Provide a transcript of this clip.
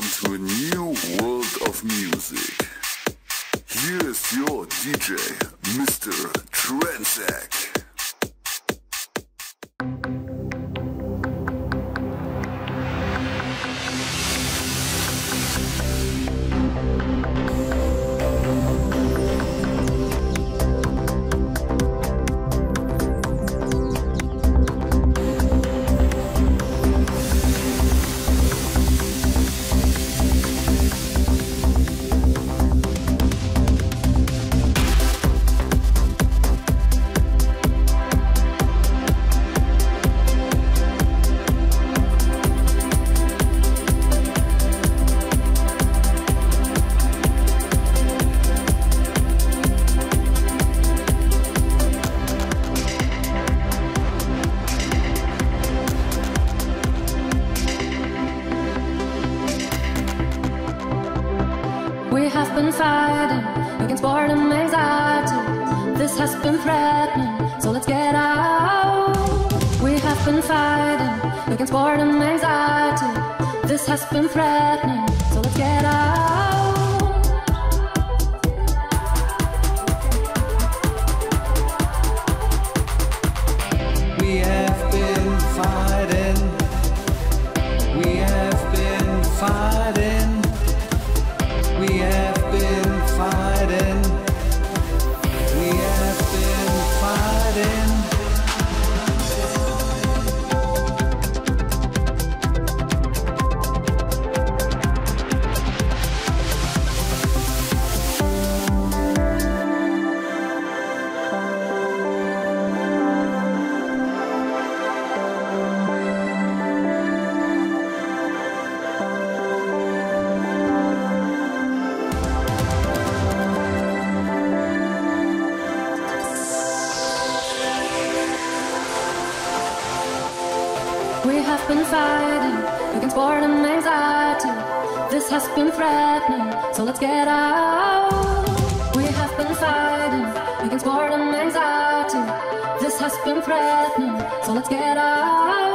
Welcome to a new world of music. Here is your DJ, Mr. TRANCEACHE. We have been fighting against boredom, anxiety. This has been threatening, so let's get out. We have been fighting against boredom, anxiety. This has been threatening, so let's get out. We have been fighting against boredom, anxiety. This has been threatening, so let's get out. We have been fighting against boredom, anxiety. This has been threatening, so let's get out.